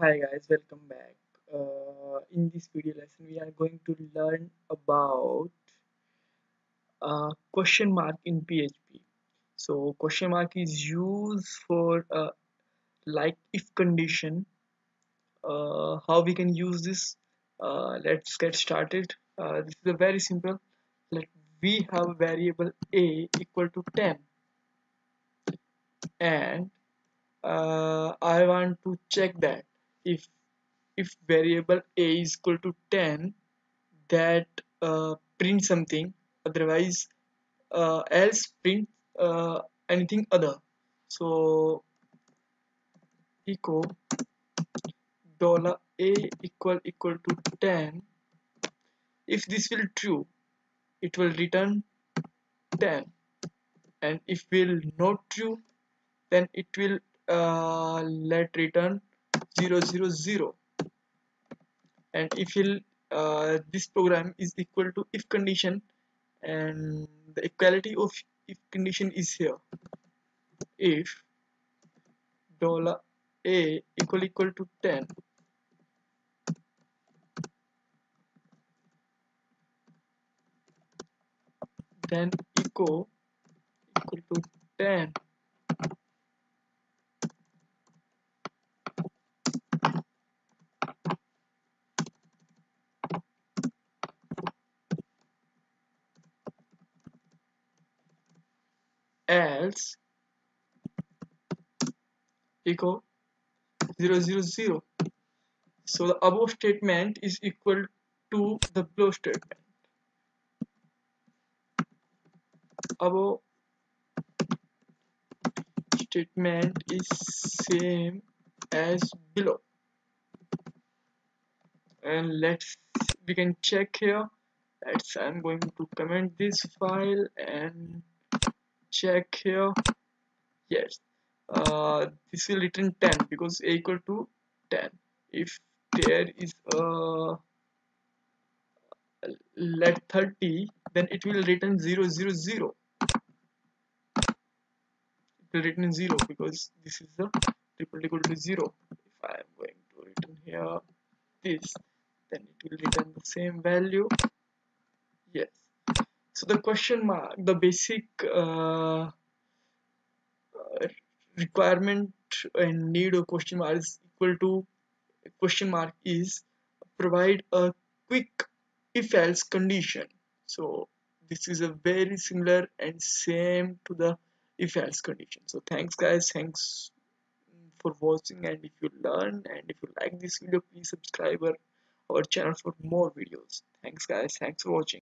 Hi guys, welcome back. In this video lesson we are going to learn about question mark in PHP. So question mark is used for like if condition. How we can use this? Let's get started. This is a very simple. Let we have variable a equal to 10 and I want to check that if variable a is equal to 10, that print something, otherwise else print anything other. So echo $a equal to 10. If this will true, it will return 10, and if will not true, then it will let return 000. And if this program is equal to if condition, and the equality of if condition is here. If $a equal to 10, then echo equal to 10. Else echo 000. So the above statement is equal to the below statement. Above statement is same as below, and we can check here. I'm going to comment this file and check here. Yes, this will return 10 because a equal to 10. If there is a let 30, then it will return 000. It will return 0 because this is the triple equal to 0. If I am going to return here this, then it will return the same value. Yes. So the question mark, the basic requirement and need of question mark is equal to question mark is provide a quick if else condition. So this is a very similar and same to the if else condition. So thanks guys, thanks for watching, and if you learn and if you like this video, please subscribe our channel for more videos. Thanks guys, thanks for watching.